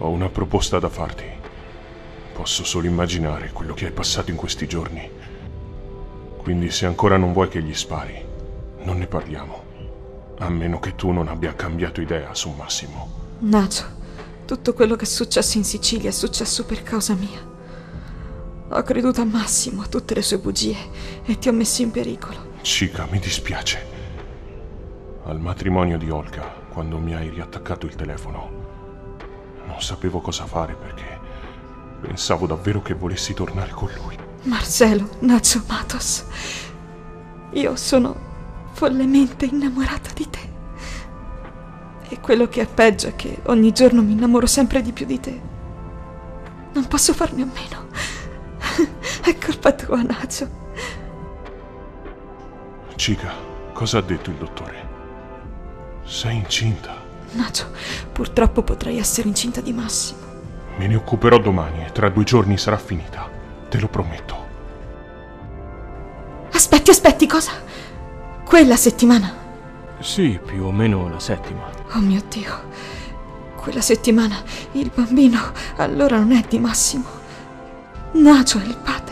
Ho una proposta da farti. Posso solo immaginare quello che hai passato in questi giorni. Quindi se ancora non vuoi che gli spari, non ne parliamo. A meno che tu non abbia cambiato idea su Massimo. Nacho, tutto quello che è successo in Sicilia è successo per causa mia. Ho creduto a Massimo, a tutte le sue bugie, e ti ho messo in pericolo. Chica, mi dispiace. Al matrimonio di Olga, quando mi hai riattaccato il telefono, non sapevo cosa fare perché pensavo davvero che volessi tornare con lui. Marcelo, Nacho Matos, io sono follemente innamorata di te. E quello che è peggio è che ogni giorno mi innamoro sempre di più di te. Non posso farne a meno. È colpa tua, Nacho. Chica, cosa ha detto il dottore? Sei incinta. Nacho, purtroppo potrei essere incinta di Massimo. Me ne occuperò domani e tra 2 giorni sarà finita. Te lo prometto. Aspetti, cosa? Quella settimana? Sì, più o meno la settima. Oh mio Dio. Quella settimana il bambino allora non è di Massimo. Nacho è il padre.